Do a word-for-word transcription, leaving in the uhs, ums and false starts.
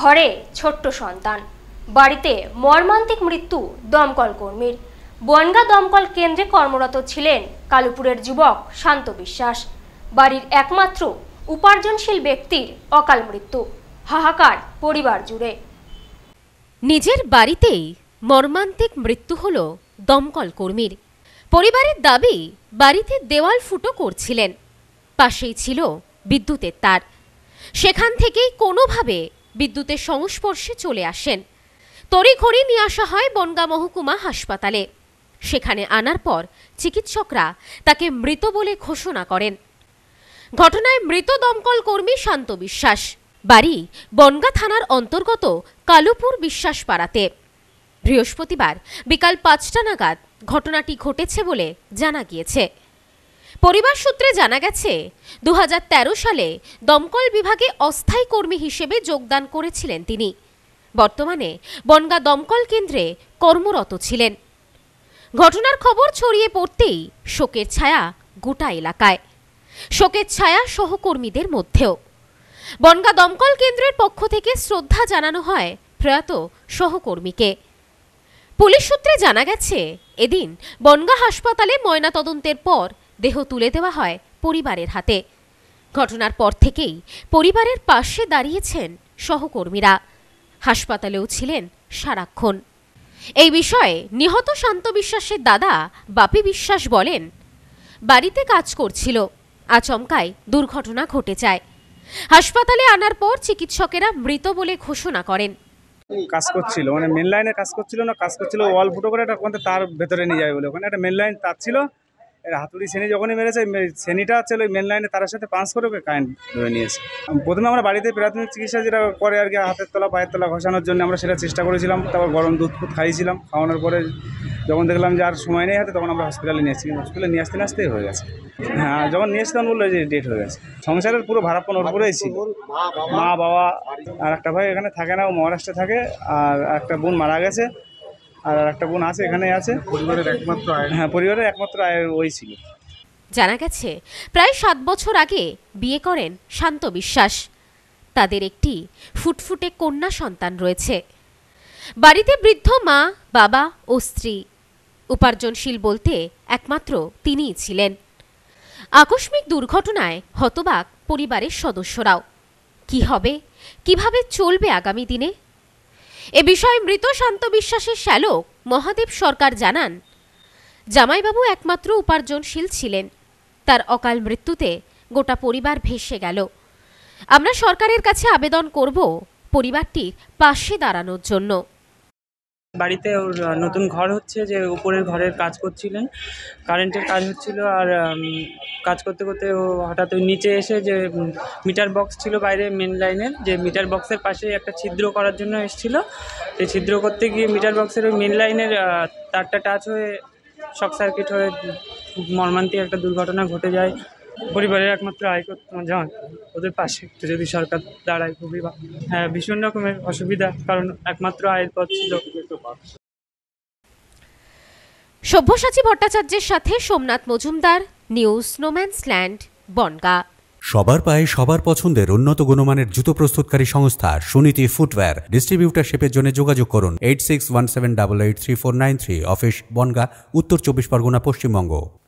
ঘরে ছোট্ট সন্তান, বাড়িতে মর্মান্তিক মৃত্যু দমকল কর্মীর। বনগা দমকল কেন্দ্রে কর্মরত ছিলেন কালুপুরের যুবক শান্ত বিশ্বাস। বাড়ির একমাত্র উপার্জনশীল ব্যক্তির অকাল মৃত্যু, হাহাকার পরিবার জুড়ে। নিজের বাড়িতেই মর্মান্তিক মৃত্যু হল দমকল কর্মীর। পরিবারের দাবি, বাড়িতে দেওয়াল ফুটো করছিলেন, পাশেই ছিল বিদ্যুতের তার, সেখান থেকেই কোনোভাবে বিদ্যুতের সংস্পর্শে চলে আসেন। তড়িঘড়ি নিয়ে আসা হয় বনগা মহকুমা হাসপাতালে। সেখানে আনার পর চিকিৎসকরা তাকে মৃত বলে ঘোষণা করেন। ঘটনায় মৃত দমকল কর্মী শান্ত বিশ্বাস। বাড়ি বনগা থানার অন্তর্গত কালুপুর বিশ্বাস পাড়াতে। বৃহস্পতিবার বিকাল পাঁচটা নাগাদ ঘটনাটি ঘটেছে বলে জানা গিয়েছে। পরিবার সূত্রে জানা গেছে, দু হাজার তেরো সালে দমকল বিভাগে অস্থায়ী কর্মী হিসেবে যোগদান করেছিলেন তিনি। বর্তমানে বনগা দমকল কেন্দ্রে কর্মরত ছিলেন। ঘটনার খবর ছড়িয়ে পড়তেই শোকের ছায়া গোটা এলাকায়, শোকের ছায়া সহকর্মীদের মধ্যেও। বনগা দমকল কেন্দ্রের পক্ষ থেকে শ্রদ্ধা জানানো হয় প্রয়াত সহকর্মীকে। পুলিশ সূত্রে জানা গেছে, এদিন বনগা হাসপাতালে ময়নাতদন্তের পর দেহ তুলে দেওয়া হয় পরিবারের হাতে। ঘটনার পর থেকেই পরিবারের পাশে দাঁড়িয়েছেন সহকর্মীরা, হাসপাতালেও ছিলেন সারাক্ষণ। এই বিষয়ে নিহত শান্ত বিশ্বাসের দাদা বাপি বিশ্বাস বলেন, বাড়িতে কাজ করছিল, আচমকাই দুর্ঘটনা ঘটে যায়। হাসপাতালে আনার পর চিকিৎসকেরা মৃত বলে ঘোষণা করেন। কাজ করছিল, মানে মেন লাইনে কাজ করছিল না, কাজ করছিল ওয়াল ফুটো করে একটা কোনটা তার ভেতরে নিয়ে যাবে বলে। ওখানে একটা মেন লাইন তার ছিল, এর হাতুড়ি শ্রেণী যখনই মেরেছে, শ্রেণীটা ছিল ওই মেন লাইনে তার সাথে পাঁচ করে কারেন্ট ধরে নিয়েছে। প্রথমে আমরা বাড়িতে প্রাথমিক চিকিৎসা যেটা করে আর কি, হাতের তলা পায়ের তলা ঘষানোর জন্য আমরা সেটা চেষ্টা করেছিলাম। তারপর গরম দুধ ফুধ খাইয়েছিলাম, খাওয়ানোর পরে যখন দেখলাম যে আর সময় নেই হাতে, তখন আমরা হসপিটালে নিয়ে এসেছি। হসপিটালে নিয়ে আসতে আসতেই হয়ে গেছে। হ্যাঁ, যখন নিয়ে আসতাম বললো যে ডেট হয়ে গেছে। সংসারের পুরো ভারাপ্পন ওর পরেই ছিল, মা বাবা আর একটা ভাই এখানে থাকে না, ও মহারাষ্ট্রে থাকে। আর একটা বোন মারা গেছে, আর একটা বোন আছে এখানে আছে। পরিবারের একমাত্র আয়, হ্যাঁ পরিবারের একমাত্র আয় ওই ছিল। জানা গেছে প্রায় সাত বছর আগে বিয়ে করেন শান্ত বিশ্বাস। তাদের একটি ফুটফুটে কন্যা সন্তান রয়েছে। বাড়িতে বৃদ্ধ মা, বাবা ও স্ত্রী। উপার্জনশীল বলতে একমাত্র তিনিই ছিলেন। আকস্মিক দুর্ঘটনায় হতবাক পরিবারের সদস্যরাও। কি হবে, কিভাবে চলবে আগামী দিনে? এ বিষয়ে মৃত শান্ত বিশ্বাসের শ্যালক মহাদেব সরকার জানান, জামাইবাবু একমাত্র উপার্জনশীল ছিলেন, তার অকাল মৃত্যুতে গোটা পরিবার ভেসে গেল। আমরা সরকারের কাছে আবেদন করব পরিবারটির পাশে দাঁড়ানোর জন্য। বাড়িতে ওর নতুন ঘর হচ্ছে, যে উপরের ঘরের কাজ করছিলেন, কারেন্টের কাজ হচ্ছিল। আর কাজ করতে করতে ও হঠাৎ ওই নিচে এসে, যে মিটার বক্স ছিল বাইরে মেন লাইনের, যে মিটার বক্সের পাশে একটা ছিদ্র করার জন্য এসেছিল। সেই ছিদ্র করতে গিয়ে মিটার বক্সের ওই মেন লাইনের তারটা টাচ হয়ে শর্ট সার্কিট হয়ে মর্মান্তিক একটা দুর্ঘটনা ঘটে যায়। পরিবারের একমাত্র আয় যান, ওদের পাশে একটু যদি সরকার দাঁড়ায় খুবই। হ্যাঁ, ভীষণ রকমের অসুবিধা, কারণ একমাত্র আয়ের পথ ছিল। সব্যসাচী ভট্টাচার্যের সাথে সোমনাথ মজুমদার, নিউজ নোম্যান্সল্যান্ড, বনগা। সবার পায়ে সবার পছন্দের উন্নত গুণমানের জুতো প্রস্তুতকারী সংস্থা সুনীতি ফুটওয়্যার ডিস্ট্রিবিউটারশিপের জন্য যোগাযোগ করুন eight six one seven double eight three four nine three, office Bongaon, Uttar Chabbish Pargana, Paschimbanga.